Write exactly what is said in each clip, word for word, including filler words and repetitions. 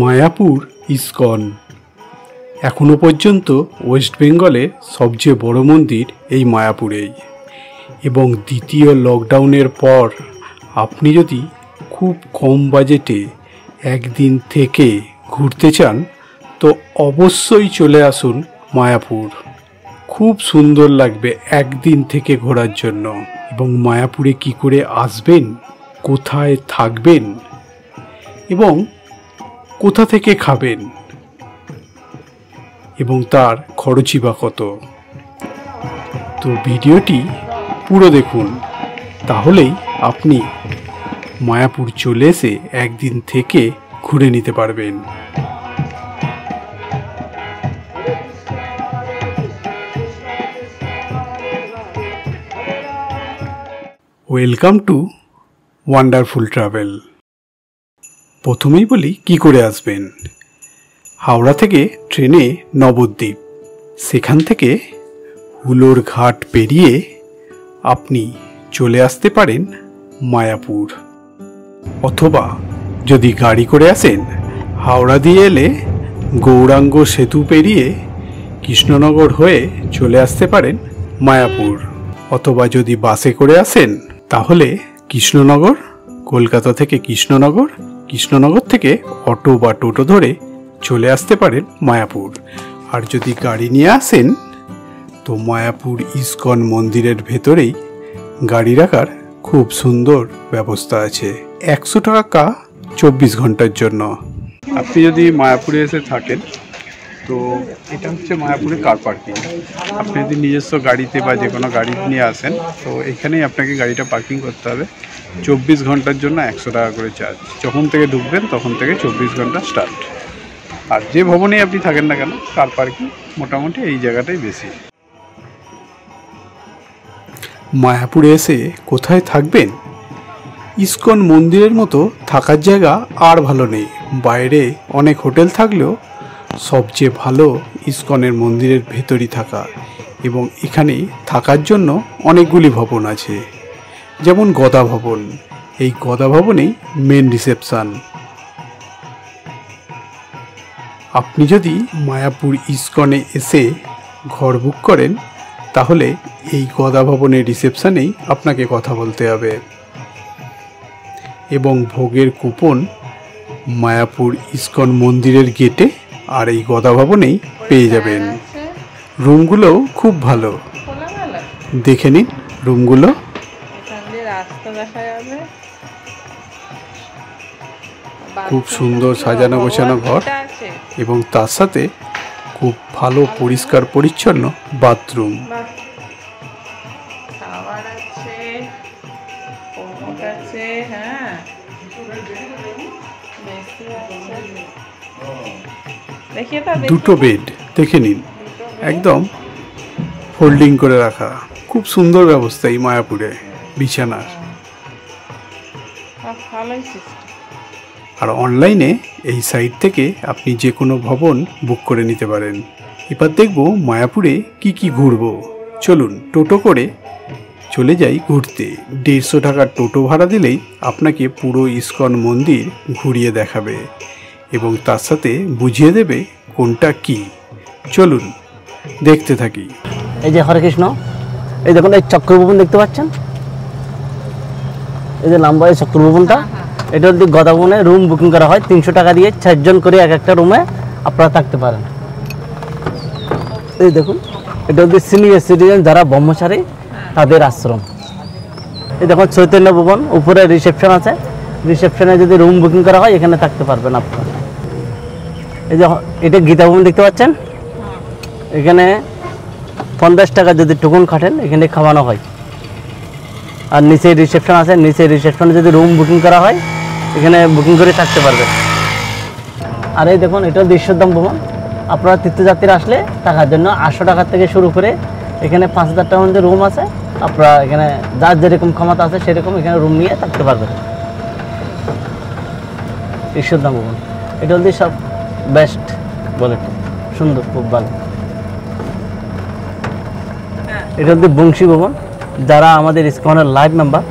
Mayapur ISKCON এখনো পর্যন্ত West বেঙ্গলে সবচেয়ে বড় মন্দির এই মায়াপুরেই, এবং দ্বিতীয় লকডাউনের পর আপনি যদি খুব কম বাজেটে একদিন থেকে ঘুরতে চান তো অবশ্যই চলে আসুন মায়াপুর। খুব সুন্দর লাগবে একদিন থেকে ঘোরার জন্য। এবং মায়াপুরে কি করে আসবেন, কোথায় থাকবেন এবং কোথা থেকে খাবেন এবং তার খরচই বা কত, তো ভিডিওটি পুরো দেখুন, তাহলেই আপনি মায়াপুর চলে এসে একদিন থেকে ঘুরে নিতে পারবেন। Welcome to wonderful travel. প্রথমেই বলি কি করে আসবেন। হাওড়া থেকে ট্রেনে নবদ্বীপ, সেখান থেকে হুলোর ঘাট পেরিয়ে আপনি চলে আসতে পারেন মায়াপুর, অথবা যদি গাড়ি করে আসেন হাওড়া দিয়ে এলে গৌরাঙ্গ সেতু পেরিয়ে কৃষ্ণনগর হয়ে চলে আসতে পারেন মায়াপুর, অথবা যদি বাসে করে আসেন তাহলে কৃষ্ণনগর, কলকাতা থেকে কৃষ্ণনগর, কৃষ্ণনগর থেকে অটো বা টোটো ধরে চলে আসতে পারেন মায়াপুর। আর যদি গাড়ি নিয়ে আসেন তো মায়াপুর ইস্কন মন্দিরের ভেতরেই গাড়ি রাখার খুব সুন্দর ব্যবস্থা আছে, একশো টাকা চব্বিশ ঘন্টার জন্য। আপনি যদি মায়াপুরে এসে থাকেন তো এটা হচ্ছে মায়াপুরের কার পার্কিং। আপনি যদি নিজস্ব গাড়িতে বা যে কোনো গাড়ি নিয়ে আসেন তো এখানেই আপনাকে গাড়িটা পার্কিং করতে হবে। চব্বিশ ঘন্টার জন্য একশো টাকা করে চার্জ, যখন থেকে ঢুকবেন তখন থেকে চব্বিশ ঘন্টা স্টার্ট। আর যে ভবনেই আপনি থাকেন না কেন কার পার্কিং মোটামুটি এই জায়গাটাই বেশি। মায়াপুরে এসে কোথায় থাকবেন? ইস্কন মন্দিরের মতো থাকার জায়গা আর ভালো নেই। বাইরে অনেক হোটেল থাকলেও সবচেয়ে ভালো ইস্কনের মন্দিরের ভেতরই থাকা, এবং এখানে থাকার জন্য অনেকগুলি ভবন আছে, যেমন গদা ভবন। এই গদা ভবনেই মেন রিসেপশান। আপনি যদি মায়াপুর ইস্কনে এসে ঘর বুক করেন তাহলে এই গদা ভবনের রিসেপশানেই আপনাকে কথা বলতে হবে, এবং ভোগের কুপন মায়াপুর ইস্কন মন্দিরের গেটে আর এই গদা ভবনেই পেয়ে যাবেন। রুমগুলো খুব ভালো, দেখে নিন রুমগুলো। খুব সুন্দর সাজানো গোছানো ঘর, এবং তার সাথে খুব ভালো পরিষ্কার পরিচ্ছন্ন বাথরুম। দুটো বেড দেখে নিন, একদম ফোল্ডিং করে রাখা, খুব সুন্দর ব্যবস্থা এই মায়াপুরে বিছানার। আর অনলাইনে এই সাইট থেকে আপনি যে কোনো ভবন বুক করে নিতে পারেন। এবার দেখব মায়াপুরে কি কি ঘুরব, চলুন টোটো করে চলে যাই ঘুরতে। দেড়শো টাকার টোটো ভাড়া দিলেই আপনাকে পুরো ইস্কন মন্দির ঘুরিয়ে দেখাবে এবং তার সাথে বুঝিয়ে দেবে কোনটা কি। চলুন দেখতে থাকি। এই যে হরে কৃষ্ণ, এই দেখুন এই চক্রভবন দেখতে পাচ্ছেন, এই যে লম্বা এই চক্রভবনটা, এটা হচ্ছে গদা ভবনে রুম বুকিং করা হয় তিনশো টাকা দিয়ে, চারজন করে এক একটা রুমে আপনারা থাকতে পারেন। এই দেখুন এটা হচ্ছে সিনিয়র সিটিজেন যারা ব্রহ্মচারী তাদের আশ্রম। এই দেখুন চৈতন্য ভবন, উপরে রিসেপশন আছে, রিসেপশনে যদি রুম বুকিং করা হয় এখানে থাকতে পারবেন আপনারা। এই যে এটা গীতা ভবন দেখতে পাচ্ছেন, এখানে পঞ্চাশ টাকা যদি টোকন কাটেন এখানে খাওয়ানো হয়। আর নিচে রিসেপশন আছে, নিচে রিসেপশনে যদি রুম বুকিং করা হয় এখানে বুকিং করে থাকতে পারবেন। আর এই দেখুন এটা ঈশ্বরধাম ভবন, আপনারা তীর্থযাত্রীরা আসলে থাকার জন্য আটশো টাকা থেকে শুরু করে এখানে পাঁচ হাজার টাকার মধ্যে রুম আছে, আপনারা এখানে যার যেরকম ক্ষমতা আছে সেরকম এখানে রুম নিয়ে থাকতে পারবেন। ঈশ্বরধাম ভবন এটা হচ্ছে সব বেস্ট বলে, সুন্দর, খুব ভালো। এটা হচ্ছে বংশী ভবন, যারা আমাদের ইস্কনের লাইভ মেম্বার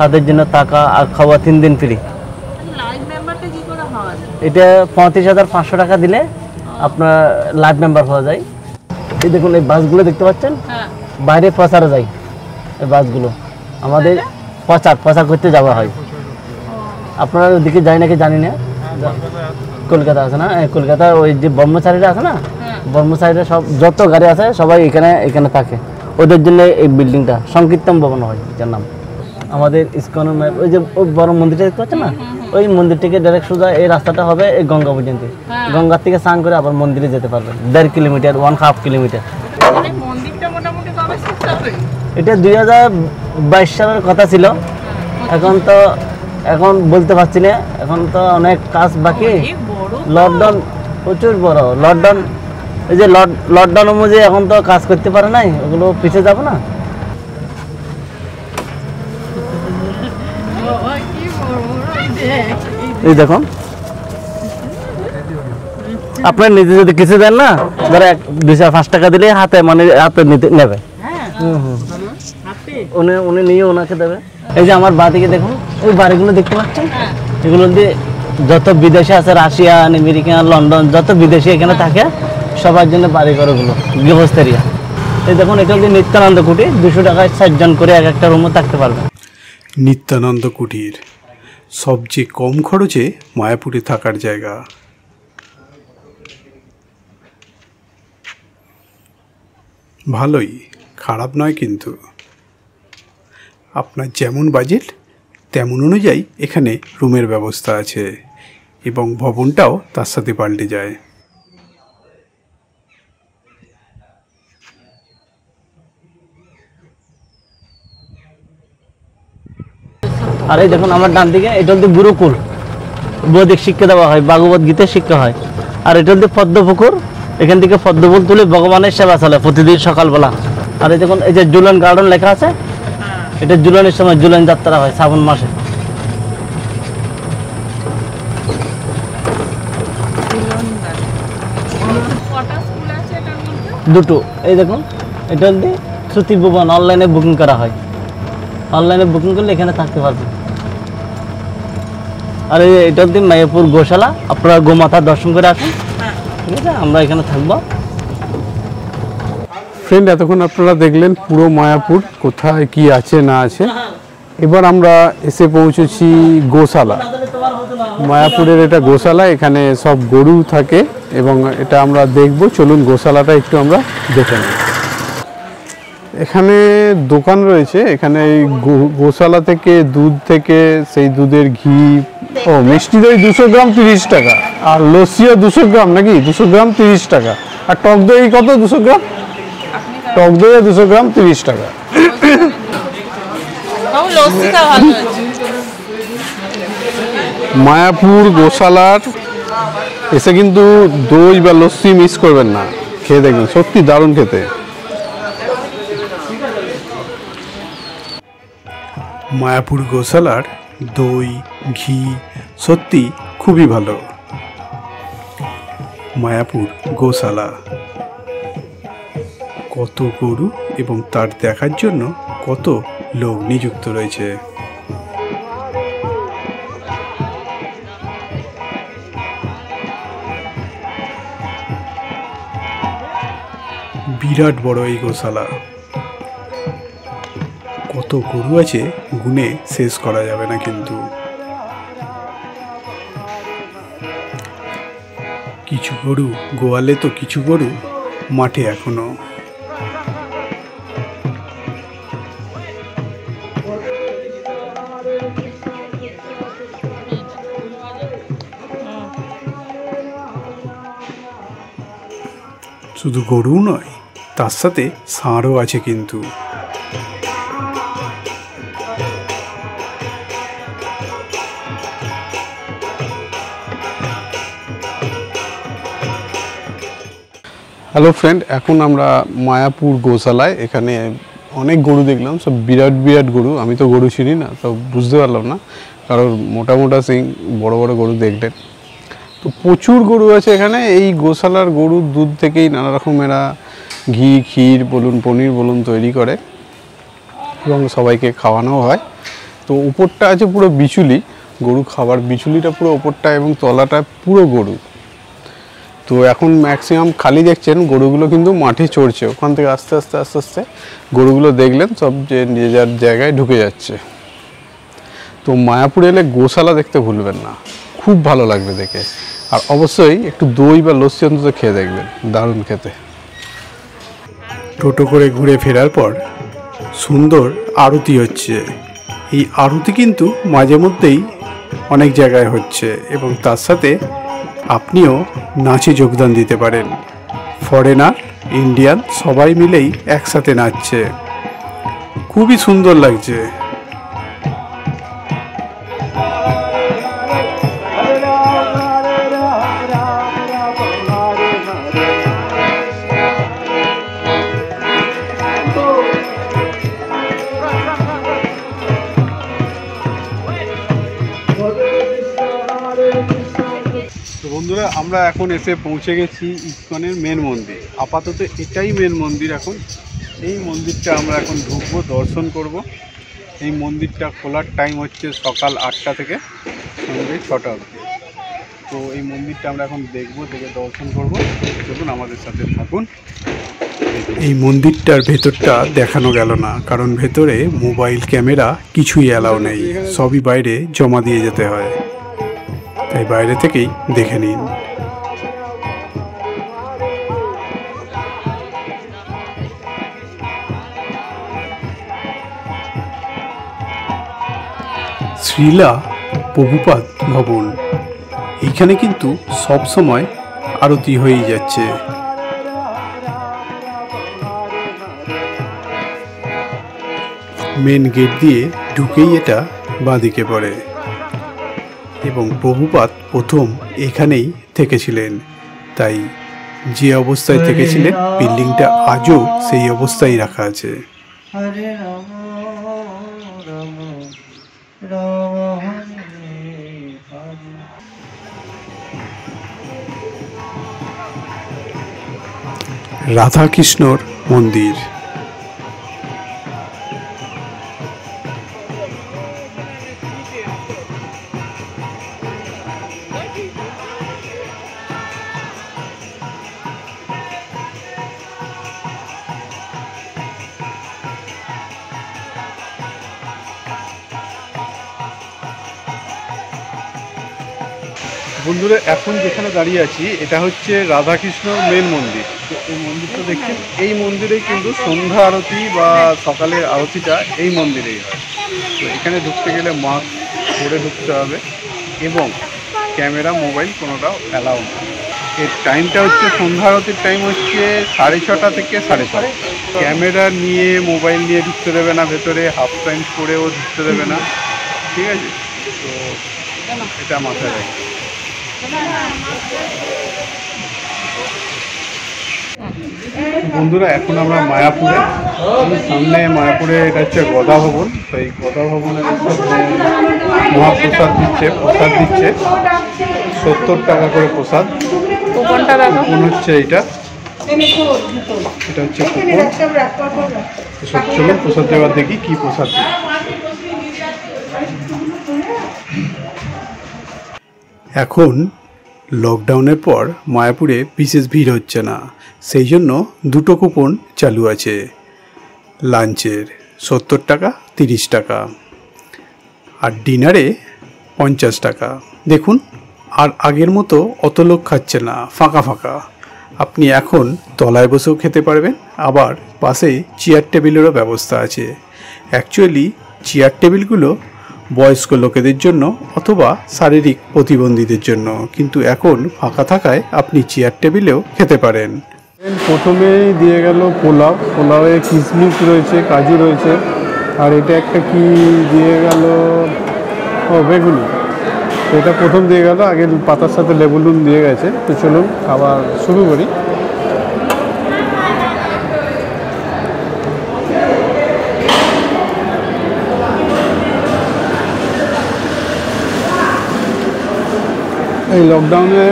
তাদের জন্য থাকা আর খাওয়া তিন দিন ফ্রি। লাইভ মেম্বারকে কি করে হয়? এটা পঁয়ত্রিশ হাজার পাঁচশো টাকা দিলে আপনার লাইভ মেম্বার হওয়া যায়। এই দেখুন এই বাসগুলো দেখতে পাচ্ছেন, হ্যাঁ বাইরে প্রচারে যায়। এই বাসগুলো আমাদের প্রচার প্রচার করতে যাওয়া হয়। আপনারা ওদিকে যাই নাকি জানি না, কলকাতা আছে না, কলকাতার ওই যে ব্রহ্মচারীরা আছে না, ব্রহ্মচারীরা সব যত গাড়ি আছে সবাই এখানে এখানে থাকে। ওদের জন্য এই বিল্ডিংটা সংকীর্তন ভবন হয়, যার নাম আমাদের ইসকন। ওই যে বড় মন্দিরটা দেখতে পাচ্ছেন না, ওই মন্দির থেকে ডাইরেক্ট সোজা এই রাস্তাটা হবে এই গঙ্গা পর্যন্ত। গঙ্গার থেকে স্নান করে আবার মন্দিরে যেতে পারবেন দেড় কিলোমিটার, ওয়ান হাফ কিলোমিটার। এটা দুই হাজার বাইশ সালের কথা ছিল, এখন তো এখন বলতে পারছি না, এখন তো অনেক কাজ বাকি। লকডাউন প্রচুর বড়, লকডাউন এই যে লকডাউন অনুযায়ী এখন তো কাজ করতে পারে নাই, ওগুলো পিছিয়ে যাবো না। এই দেখুন আপনার নিজে যদি কিছু দেন না, ধরো দুই চার পাঁচ টাকা দিলে হাতে মানে হাতে নেবে, উনি উনি নিয়ে ওনাকে দেবে। এই যে আমার বাড়িকে দেখুন, ওই বাড়িগুলো দেখতে পাচ্ছেন, এগুলো দিয়ে যত বিদেশে আছে রাশিয়ান আমেরিকান লন্ডন যত বিদেশি এখানে থাকে সবার জন্য বাড়ি ঘরগুলো গৃহস্থেরিয়া। এই দেখুন এটা হচ্ছে নিত্যানন্দ কুটির, দুশো টাকায় ষাটজন করে এক একটা রুমও থাকতে পারবে। নিত্যানন্দ কুটির সবচেয়ে কম খরচে মায়াপুরে থাকার জায়গা। ভালোই, খারাপ নয়, কিন্তু আপনার যেমন বাজেট তেমন অনুযায়ী এখানে রুমের ব্যবস্থা আছে এবং ভবনটাও তার সাথে পাল্টে যায়। আর এই দেখুন আমার ডান দিকে এটা হচ্ছে গুরুকুল, বৈদিক শিক্ষা দেওয়া হয়, ভাগবত গীতার শিক্ষা হয়। আর এটা হচ্ছে পদ্মপুকুর, এখান থেকে পদ্মফুল তুলে ভগবানের সেবা চলে প্রতিদিন সকালবেলা। আর এই দেখুন এই যে জুলন গার্ডেন লেখা আছে, এটা জুলনের সময় জুলন যাত্রা হয় শ্রাবণ মাসে। দুটো এই দেখুন এটা হচ্ছে শ্রুতি ভবন, অনলাইনে বুকিং করা হয়, অনলাইনে বুকিং করলে এখানে থাকতে পারবেন। আর এটা হচ্ছে মায়াপুর গোশালা, আপনারা গোমাতা দর্শন করে আসুন, ঠিক আছে? আমরা এখানে থাকবো। ফ্রেন্ড, এতক্ষণ আপনারা দেখলেন পুরো মায়াপুর কোথায় কি আছে না আছে। এবার আমরা এসে পৌঁছেছি গোশালা। মায়াপুরের এটা গোশালা, এখানে সব গরু থাকে এবং এটা আমরা দেখব। চলুন গোশালাটা একটু আমরা দেখে নিই। এখানে দোকান রয়েছে, এখানে গোশালা থেকে দুধ থেকে সেই দুধের ঘি ও মিষ্টি দই দুশো গ্রাম তিরিশ টাকা, আর লস্যিও দুশো গ্রাম নাকি দুশো গ্রাম তিরিশ টাকা, আর টক দই কত দুশো গ্রাম, টক দই দুশো গ্রাম তিরিশ টাকা। মায়াপুর গোশালার এসে কিন্তু দই বা লস্যি মিস করবেন না, খেয়ে দেখবেন সত্যি দারুণ খেতে। মায়াপুর গোশালার দই ঘি সত্যি খুবই ভালো। মায়াপুর গোশালা, কত গরু এবং তার দেখার জন্য কত লোক নিযুক্ত রয়েছে। বিরাট বড় এই গোশালা, কত গরু আছে গুণে শেষ করা যাবে না। কিন্তু কিছু গরু গোয়ালে তো, কিছু গরু মাঠে এখনো। শুধু গরু নয়, তার সাথে ষাঁড়ও আছে কিন্তু। হ্যালো ফ্রেন্ড, এখন আমরা মায়াপুর গোশালায়, এখানে অনেক গরু দেখলাম, সব বিরাট বিরাট গরু। আমি তো গরু চিনি না, তো বুঝতে পারলাম না, কারণ মোটা মোটা সিং বড় বড় গরু দেখলেন। তো প্রচুর গরু আছে এখানে। এই গোশালার গরুর দুধ থেকেই নানা রকমেরা ঘি ক্ষীর বলুন পনির বলুন তৈরি করে এবং সবাইকে খাওয়ানো হয়। তো উপরটা আছে পুরো বিচুলি, গরু খাবার বিচুলিটা পুরো উপরটা এবং তলাটা পুরো গরু। তো এখন ম্যাক্সিমাম খালি দেখছেন গরুগুলো কিন্তু মাঠে চড়ছে, ওখান থেকে আস্তে আস্তে আস্তে আস্তে গরুগুলো দেখলেন সব যে যে যার জায়গায় ঢুকে যাচ্ছে। তো মায়াপুর এলে গোশালা দেখতে ভুলবেন না, খুব ভালো লাগবে দেখে। আর অবশ্যই একটু দই বা লস্যি অন্তত খেয়ে দেখবেন, দারুণ খেতে। টোটো করে ঘুরে ফেরার পর সুন্দর আরতি হচ্ছে। এই আরতি কিন্তু মাঝে মধ্যেই অনেক জায়গায় হচ্ছে এবং তার সাথে আপনিও নাচে যোগদান দিতে পারেন। ফরেনার ইন্ডিয়ান সবাই মিলেই একসাথে নাচছে, খুবই সুন্দর লাগছে। বন্ধুরা আমরা এখন এসে পৌঁছে গেছি ইসকনের মেন মন্দির। আপাতত এটাই মেন মন্দির। এখন এই মন্দিরটা আমরা এখন ঢুকবো, দর্শন করব। এই মন্দিরটা খোলার টাইম হচ্ছে সকাল আটটা থেকে সন্ধ্যে ছটা অবধি। তো এই মন্দিরটা আমরা এখন দেখব, দেখে দর্শন করব। দেখুন আমাদের সাথে থাকুন। এই মন্দিরটার ভেতরটা দেখানো গেল না, কারণ ভেতরে মোবাইল ক্যামেরা কিছুই অ্যালাউ নেই, সবই বাইরে জমা দিয়ে যেতে হয়। তাই বাইরে থেকেই দেখে নিন। শ্রীলা প্রভুপাদ ভবন, এখানে কিন্তু সব সময় আরতি হয়েই যাচ্ছে। মেন গেট দিয়ে ঢুকেই এটা বাঁদিকে পড়ে এবং প্রভুপাদ প্রথম এখানেই থেকেছিলেন। তাই যে অবস্থায় থেকেছিলেন বিল্ডিংটা আজও সেই অবস্থায় রাখা আছে। রাধাকৃষ্ণর মন্দির, বন্ধুরা এখন যেখানে দাঁড়িয়ে আছি এটা হচ্ছে রাধাকৃষ্ণ মেন মন্দির। তো এই মন্দিরটা দেখছেন, এই মন্দিরেই কিন্তু সন্ধ্যা আরতি বা সকালের আরতিটা এই মন্দিরেই হয়। তো এখানে ঢুকতে গেলে মাস্ক পরে ঢুকতে হবে এবং ক্যামেরা মোবাইল কোনোটাও অ্যালাউ না। এর টাইমটা হচ্ছে সন্ধ্যা আরতির টাইম হচ্ছে সাড়ে ছটা থেকে সাড়ে ছটা। ক্যামেরা নিয়ে মোবাইল নিয়ে ঢুকতে দেবে না ভেতরে, হাফ প্যান্ট পরেও ঢুকতে দেবে না, ঠিক আছে? তো এটা মাথায় রাখি। বন্ধুরা এখন আমরা মায়াপুরে, সামনে মায়াপুরে এটা হচ্ছে গদা ভবন। তো এই গদা ভবনের মহাপ্রসাদ দিচ্ছে, প্রসাদ দিচ্ছে সত্তর টাকা করে প্রসাদ। কুপন হচ্ছে এইটা, এটা হচ্ছে কুপন। চলুন প্রসাদ দেওয়ার দেখি কি প্রসাদ। এখন লকডাউনের পর মায়াপুরে বিশেষ ভিড় হচ্ছে না, সেই জন্য দুটো কুপন চালু আছে লাঞ্চের, সত্তর টাকা তিরিশ টাকা, আর ডিনারে পঞ্চাশ টাকা। দেখুন আর আগের মতো অত লোক খাচ্ছে না, ফাঁকা ফাঁকা। আপনি এখন তলায় বসেও খেতে পারবেন, আবার পাশে চেয়ার টেবিলেরও ব্যবস্থা আছে। অ্যাকচুয়ালি চেয়ার টেবিলগুলো বয়স্ক লোকেদের জন্য অথবা শারীরিক প্রতিবন্ধীদের জন্য, কিন্তু এখন ফাঁকা থাকায় আপনি চেয়ার টেবিলেও খেতে পারেন। প্রথমেই দিয়ে গেল পোলাও, পোলাওয়ে কিশমিশ রয়েছে, কাজু রয়েছে, আর এটা একটা কি দিয়ে গেল, ও বেগুনি। এটা প্রথম দিয়ে গেল, আগের পাতার সাথে লেবু নুন দিয়ে গেছে। তো চলুন খাবার শুরু করি। এই লকডাউনে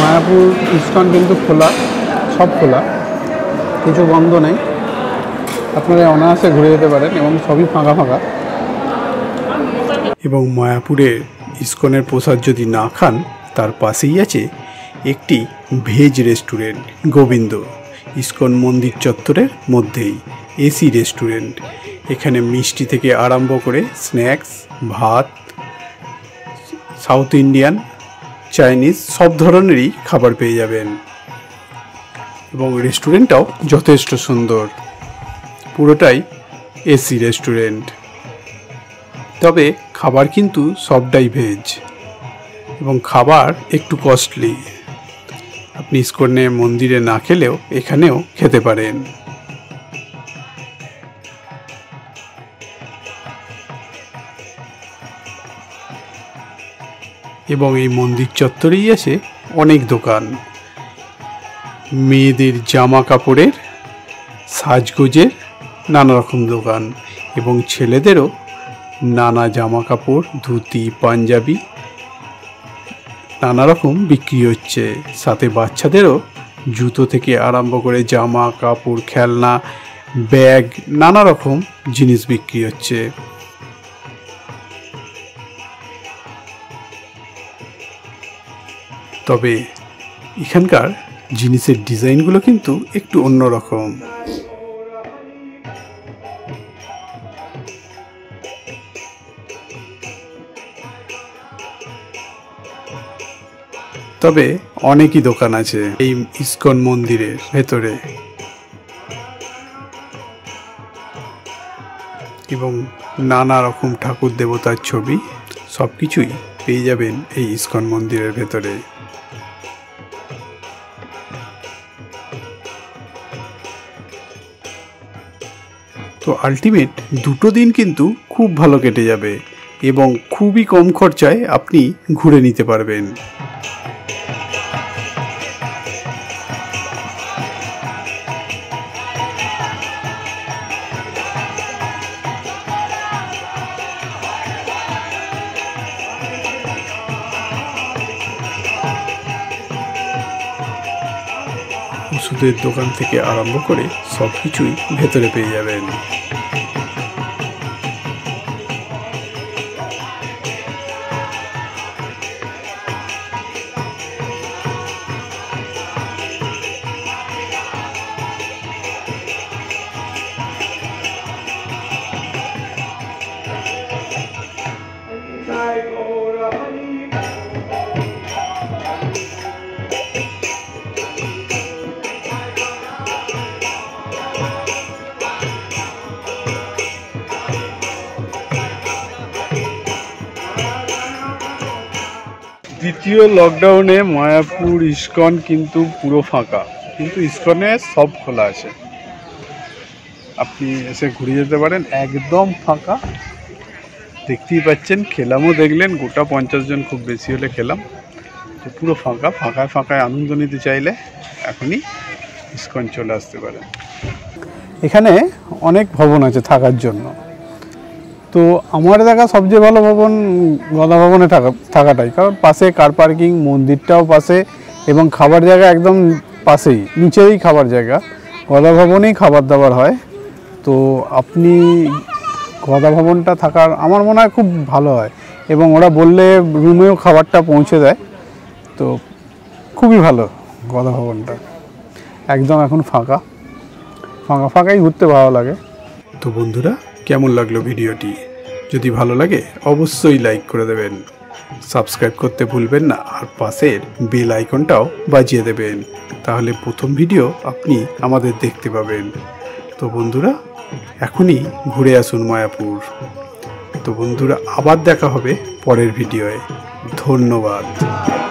মায়াপুর ইসকন কিন্তু খোলা, সব খোলা, কিছু বন্ধ নেই। আপনারা অনায়াসে ঘুরে যেতে পারেন এবং সবই ফাঁকা ফাঁকা। এবং মায়াপুরের ইস্কনের প্রসাদ যদি না খান, তার পাশেই আছে একটি ভেজ রেস্টুরেন্ট গোবিন্দ, ইস্কন মন্দির চত্বরের মধ্যেই এসি রেস্টুরেন্ট। এখানে মিষ্টি থেকে আরম্ভ করে স্ন্যাক্স, ভাত, সাউথ ইন্ডিয়ান, চাইনিজ সব ধরনেরই খাবার পেয়ে যাবেন এবং রেস্টুরেন্টটাও যথেষ্ট সুন্দর, পুরোটাই এসি রেস্টুরেন্ট। তবে খাবার কিন্তু সবটাই ভেজ এবং খাবার একটু কস্টলি। আপনি ইস্কনে মন্দিরে না খেলেও এখানেও খেতে পারেন। এবং এই মন্দির চত্বরেই আছে অনেক দোকান, মেয়েদের জামা কাপড়ের, সাজগোজের নানা রকম দোকান এবং ছেলেদেরও নানা জামা কাপড়, ধুতি, পাঞ্জাবি নানা রকম বিক্রি হচ্ছে। সাথে বাচ্চাদেরও জুতো থেকে আরম্ভ করে জামা কাপড়, খেলনা, ব্যাগ নানা রকম জিনিস বিক্রি হচ্ছে। তবে এখানকার জিনিসের ডিজাইনগুলো কিন্তু একটু অন্যরকম। তবে অনেকই দোকান আছে এই ইস্কন মন্দিরের ভেতরে এবং নানা রকম ঠাকুর দেবতার ছবি সব কিছুই পেয়ে যাবেন এই ইস্কন মন্দিরের ভেতরে। তো আলটিমেট দুটো দিন কিন্তু খুব ভালো কেটে যাবে এবং খুবই কম খরচায় আপনি ঘুরে নিতে পারবেন। ওষুধের দোকান থেকে আরম্ভ করে সব কিছুই ভেতরে পেয়ে যাবেন। দ্বিতীয় লকডাউনে মায়াপুর ইস্কন কিন্তু পুরো ফাঁকা, কিন্তু ইস্কনে সব খোলা আছে, আপনি এসে ঘুরে যেতে পারেন। একদম ফাঁকা, দেখতেই পাচ্ছেন। খেলামও দেখলেন, গোটা পঞ্চাশ জন, খুব বেশি হলে খেলাম। তো পুরো ফাঁকা, ফাঁকায় ফাঁকায় আনন্দ নিতে চাইলে এখনই ইস্কন চলে আসতে পারেন। এখানে অনেক ভবন আছে থাকার জন্য। তো আমার দেখা সবচেয়ে ভালো ভবন গদা ভবনে থাকা থাকাটাই কারণ পাশে কার পার্কিং, মন্দিরটাও পাশে এবং খাবার জায়গা একদম পাশেই, নিচেই খাবার জায়গা। গদা ভবনেই খাবার দাবার হয়। তো আপনি গদা ভবনটা থাকার আমার মনে হয় খুব ভালো হয় এবং ওরা বললে রুমেও খাবারটা পৌঁছে দেয়। তো খুবই ভালো গদা ভবনটা, একদম এখন ফাঁকা, ফাঁকা ফাঁকাই ঘুরতে ভালো লাগে। তো বন্ধুরা, কেমন লাগলো ভিডিওটি? যদি ভালো লাগে অবশ্যই লাইক করে দেবেন, সাবস্ক্রাইব করতে ভুলবেন না আর পাশের বেল আইকনটাও বাজিয়ে দেবেন, তাহলে প্রথম ভিডিও আপনি আমাদের দেখতে পাবেন। তো বন্ধুরা, এখনই ঘুরে আসুন মায়াপুর। তো বন্ধুরা, আবার দেখা হবে পরের ভিডিওয়ে। ধন্যবাদ।